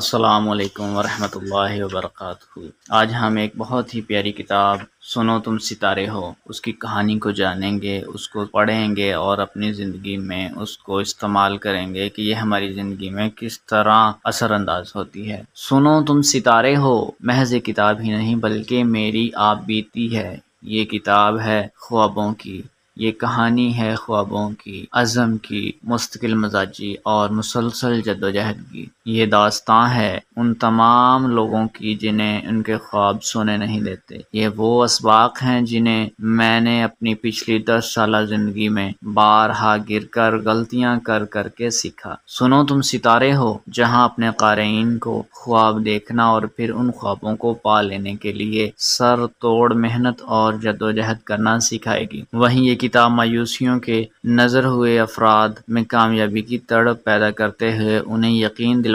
अस्सलामुअलैकुम वरहमतुल्लाहि वबरकातुहू। आज हम एक बहुत ही प्यारी किताब सुनो तुम सितारे हो उसकी कहानी को जानेंगे, उसको पढ़ेंगे और अपनी ज़िंदगी में उसको इस्तेमाल करेंगे कि ये हमारी ज़िंदगी में किस तरह असरअंदाज होती है। सुनो तुम सितारे हो महज एक किताब ही नहीं बल्कि मेरी आप बीती है। ये किताब है ख्वाबों की, ये कहानी है ख्वाबों की, अज़म की, मुस्तकिल मजाजी और मुसलसल जद्दोजहद की। ये दास्तां है उन तमाम लोगों की जिन्हें उनके ख्वाब सोने नहीं देते। ये वो असबाक हैं जिन्हें मैंने अपनी पिछली 10 साल ज़िंदगी में बारहा गिरकर गलतियां कर करके सीखा। सुनो तुम सितारे हो जहां अपने क़ारीन को ख्वाब देखना और फिर उन ख्वाबों को पा लेने के लिए सर तोड़ मेहनत और जद्दोजहद करना सिखाएगी। वहीं ये किताब मायूसियों के नजर हुए अफराद में कामयाबी की तड़प पैदा करते हुए उन्हें यकीन दिलवाएगी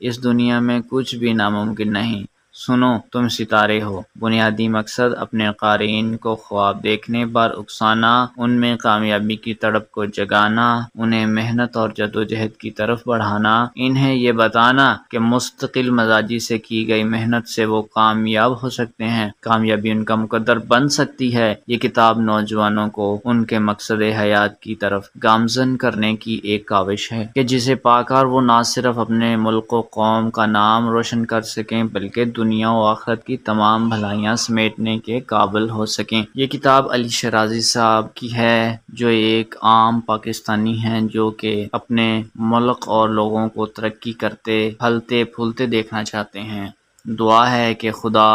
इस दुनिया में कुछ भी नामुमकिन नहीं। सुनो तुम सितारे हो बुनियादी मकसद अपने क़ारीन को ख्वाब देखने पर उकसाना, उनमें कामयाबी की तड़प को जगाना, उन्हें मेहनत और जदोजहद की तरफ बढ़ाना, इन्हें ये बताना कि मुस्तकिल मजाजी से की गई मेहनत से वो कामयाब हो सकते हैं, कामयाबी उनका मुकद्दर बन सकती है। ये किताब नौजवानों को उनके मकसद हयात की तरफ गामजन करने की एक काविश है कि जिसे पाकर वो ना सिर्फ अपने मुल्क व कौम का नाम रोशन कर सकें बल्कि दुनिया और आखिरत की तमाम भलाइयाँ समेटने के काबिल हो सकें। ये किताब अली शराजी साहब की है जो एक आम पाकिस्तानी हैं जो कि अपने मुल्क और लोगों को तरक्की करते फलते फूलते देखना चाहते हैं। दुआ है कि खुदा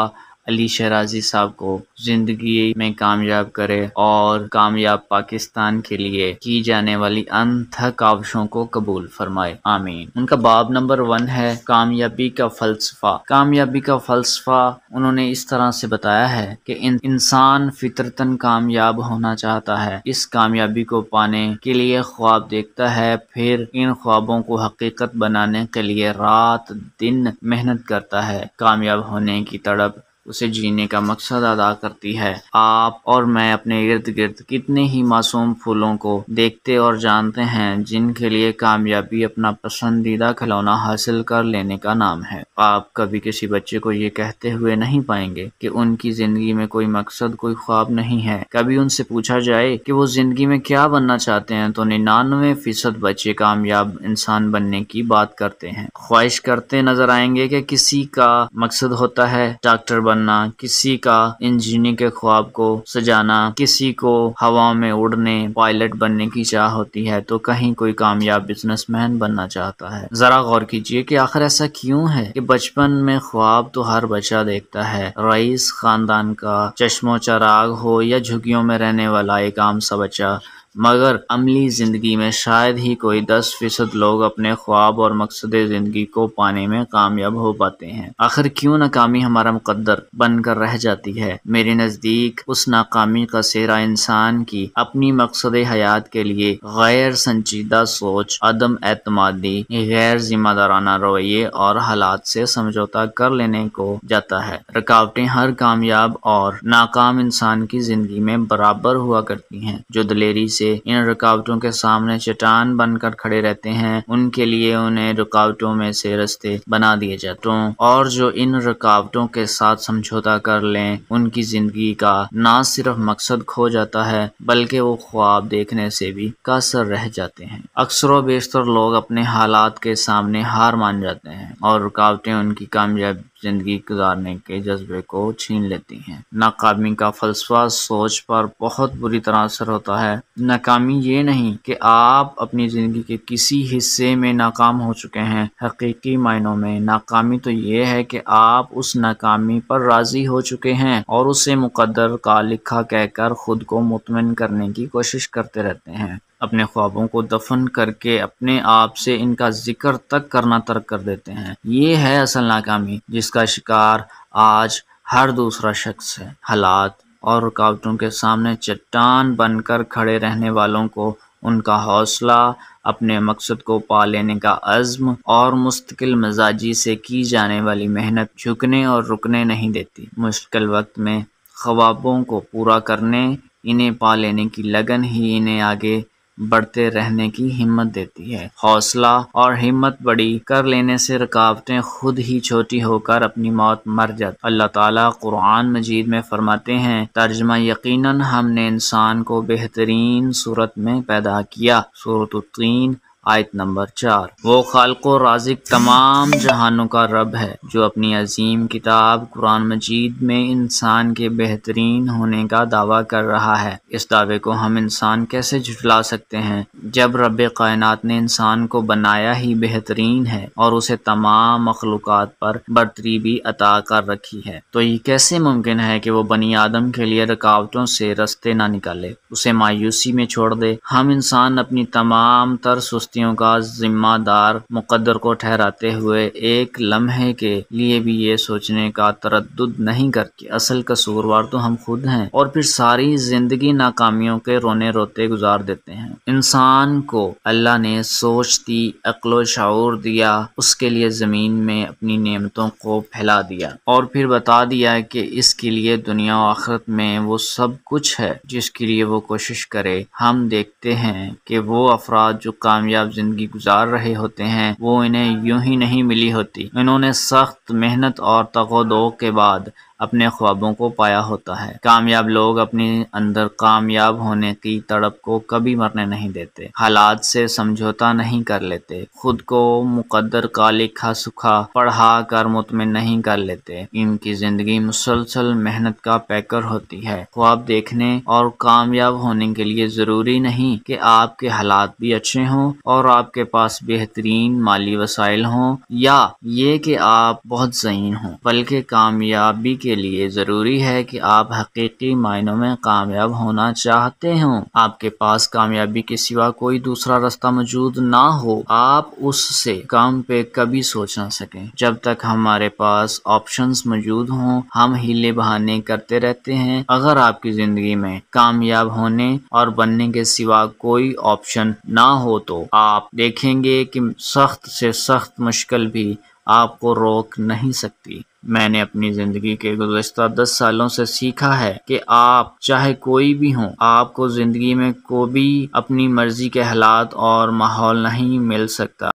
अली शराजी साहब को ज़िंदगी में कामयाब करे और कामयाब पाकिस्तान के लिए की जाने वाली अनथक काविशों को कबूल फरमाए, आमीन। उनका बाब नंबर 1 है कामयाबी का फलसफा। कामयाबी का फलसफा उन्होंने इस तरह से बताया है कि इंसान फितरतन कामयाब होना चाहता है। इस कामयाबी को पाने के लिए ख्वाब देखता है, फिर इन ख्वाबों को हकीकत बनाने के लिए रात दिन मेहनत करता है। कामयाब होने की तड़प उसे जीने का मकसद अदा करती है। आप और मैं अपने इर्द गिर्द कितने ही मासूम फूलों को देखते और जानते हैं जिनके लिए कामयाबी अपना पसंदीदा खिलौना हासिल कर लेने का नाम है। आप कभी किसी बच्चे को ये कहते हुए नहीं पाएंगे कि उनकी ज़िंदगी में कोई मकसद कोई ख्वाब नहीं है। कभी उनसे पूछा जाए कि वो ज़िंदगी में क्या बनना चाहते हैं तो 99% बच्चे कामयाब इंसान बनने की बात करते हैं। ख्वाहिश करते नजर आएंगे कि किसी का मकसद होता है डॉक्टर, किसी का इंजीनियर के ख्वाब को सजाना, किसी को हवा में उड़ने पायलट बनने की चाह होती है तो कहीं कोई कामयाब बिजनेसमैन बनना चाहता है। जरा गौर कीजिए कि आखिर ऐसा क्यों है कि बचपन में ख्वाब तो हर बच्चा देखता है। रईस खानदान का चश्मो चराग हो या झुग्गियों में रहने वाला एक आम सा बच्चा, मगर अमली ज़िंदगी में शायद ही कोई 10% लोग अपने ख्वाब और मकसद ज़िंदगी को पाने में कामयाब हो पाते हैं। आखिर क्यों नाकामी हमारा मुकद्दर बनकर रह जाती है? मेरे नज़दीक उस नाकामी का सेहरा इंसान की अपनी मकसद हयात के लिए गैर संजीदा सोच, अदम एतमादी, गैर जिम्मेदाराना रवैये और हालात से समझौता कर लेने को जाता है। रुकावटें हर कामयाब और नाकाम इंसान की ज़िंदगी में बराबर हुआ करती हैं। जो दलेरी से इन रुकावटों के सामने चट्टान बनकर खड़े रहते हैं उनके लिए उन्हें रुकावटों में से रास्ते बना दिए जाते हैं, और जो इन रुकावटों के साथ समझौता कर लें उनकी जिंदगी का ना सिर्फ मकसद खो जाता है बल्कि वो ख्वाब देखने से भी कासर रह जाते हैं। अक्सर बेशतर लोग अपने हालात के सामने हार मान जाते हैं और रुकावटें उनकी कामयाबी जिंदगी गुजारने के जज्बे को छीन लेती हैं। नाकामी का फलसफा सोच पर बहुत बुरी तरह असर होता है। नाकामी ये नहीं कि आप अपनी ज़िंदगी के किसी हिस्से में नाकाम हो चुके हैं, हकीकी मायनों में नाकामी तो ये है कि आप उस नाकामी पर राज़ी हो चुके हैं और उसे मुकद्दर का लिखा कहकर ख़ुद को मुतमिन करने की कोशिश करते रहते हैं। अपने ख्वाबों को दफन करके अपने आप से इनका जिक्र तक करना तर्क कर देते हैं। ये है असल नाकामी जिसका शिकार आज हर दूसरा शख्स है। हालात और रुकावटों के सामने चट्टान बनकर खड़े रहने वालों को उनका हौसला, अपने मकसद को पा लेने का अज़्म और मुस्तकिल मजाजी से की जाने वाली मेहनत झुकने और रुकने नहीं देती। मुश्किल वक्त में ख्वाबों को पूरा करने, इन्हें पा लेने की लगन ही इन्हें आगे बढ़ते रहने की हिम्मत देती है। हौसला और हिम्मत बड़ी कर लेने से रुकावटें खुद ही छोटी होकर अपनी मौत मर जाती। अल्लाह ताला कुरान मजीद में फरमाते हैं, तर्जमा, यकीनन हमने इंसान को बेहतरीन सूरत में पैदा किया। सूरत-उत-तीन आयत नंबर 4। वो खालिक़ो राज़िक़ तमाम जहानों का रब है, जो अपनी अजीम किताब कुरान मजीद में इंसान के बेहतरीन होने का दावा कर रहा है। इस दावे को हम इंसान कैसे झुठला सकते हैं, जब रब कायनात ने इंसान को बनाया ही बेहतरीन है और उसे तमाम मखलूक़ात पर बरतरीबी अता कर रखी है। तो ये कैसे मुमकिन है कि वो बनी आदम के लिए रुकावटों से रास्ते ना निकाले, उसे मायूसी में छोड़ दे। हम इंसान अपनी तमाम तर सुस्तियों का जिम्मेदार मुकद्दर को ठहराते हुए एक लम्हे के लिए भी ये सोचने का तरद्दुद नहीं करके असल कसूरवार तो हम खुद हैं, और फिर सारी जिंदगी नाकामियों के रोने रोते गुजार देते हैं। इंसान को अल्लाह ने सोचती अक्लो शऊर दिया, उसके लिए जमीन में अपनी नेमतों को फैला दिया और फिर बता दिया कि इसके लिए दुनिया और आखिरत में वो सब कुछ है जिसके लिए वो कोशिश करे। हम देखते हैं कि वो अफराद जो कामयाब जिंदगी गुजार रहे होते हैं, वो इन्हें यूं ही नहीं मिली होती। इन्होंने सख्त मेहनत और तगोदो के बाद अपने ख्वाबों को पाया होता है। कामयाब लोग अपने अंदर कामयाब होने की तड़प को कभी मरने नहीं देते, हालात से समझौता नहीं कर लेते, खुद को मुकद्दर का लिखा सुखा पढ़ा कर मुतमिन नहीं कर लेते। इनकी जिंदगी मुसलसल मेहनत का पैकर होती है। ख्वाब देखने और कामयाब होने के लिए जरूरी नहीं कि आपके हालात भी अच्छे हों और आपके पास बेहतरीन माली वसाइल हों या ये कि आप बहुत ज़हीन हों, बल्कि कामयाबी के लिए जरूरी है कि आप हकीकी मायनों में कामयाब होना चाहते हों, आपके पास कामयाबी के सिवा कोई दूसरा रास्ता मौजूद ना हो, आप उससे काम पे कभी सोच ना सकें। जब तक हमारे पास ऑप्शंस मौजूद हों, हम हीले बहाने करते रहते हैं। अगर आपकी जिंदगी में कामयाब होने और बनने के सिवा कोई ऑप्शन ना हो तो आप देखेंगे कि सख्त से सख्त मुश्किल भी आपको रोक नहीं सकती। मैंने अपनी ज़िंदगी के गुज़श्ता 10 सालों से सीखा है कि आप चाहे कोई भी हों, आपको ज़िंदगी में कोई भी अपनी मर्ज़ी के हालात और माहौल नहीं मिल सकता।